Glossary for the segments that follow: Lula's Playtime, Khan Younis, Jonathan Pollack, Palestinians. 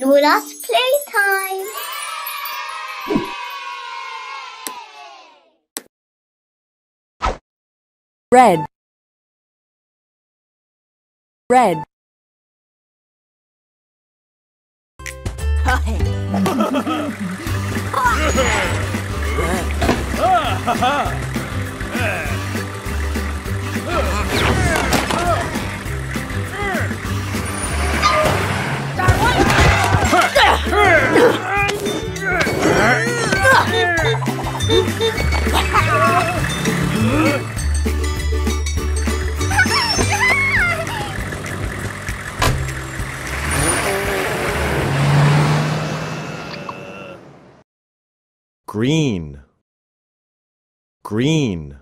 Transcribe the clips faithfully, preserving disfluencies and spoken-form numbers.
Lula's Playtime! Red, red. Green, green.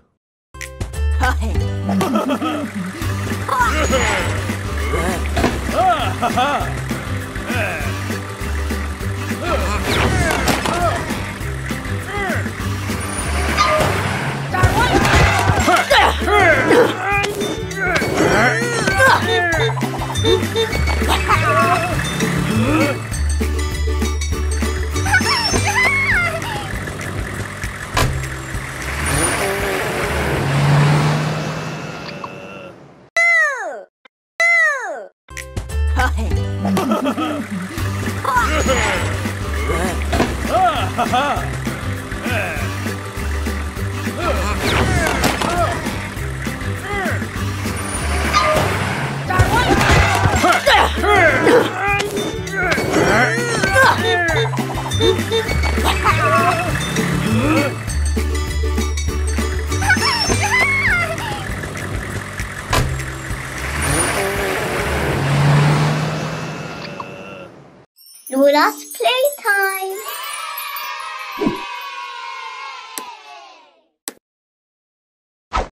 Lula's Playtime!